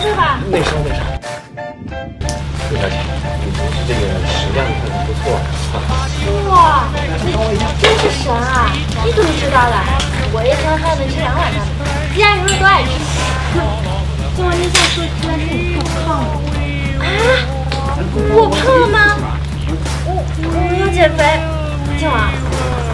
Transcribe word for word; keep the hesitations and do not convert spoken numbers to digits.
事吧？没事没事。不着急，你同事这个食量可能不错啊。哇，真是神啊！你怎么知道的？我一天还能吃两碗呢。鸡鸭鱼肉都爱吃。听完这件事，居然说你胖了。啊？我胖了吗？我我要减肥。今晚。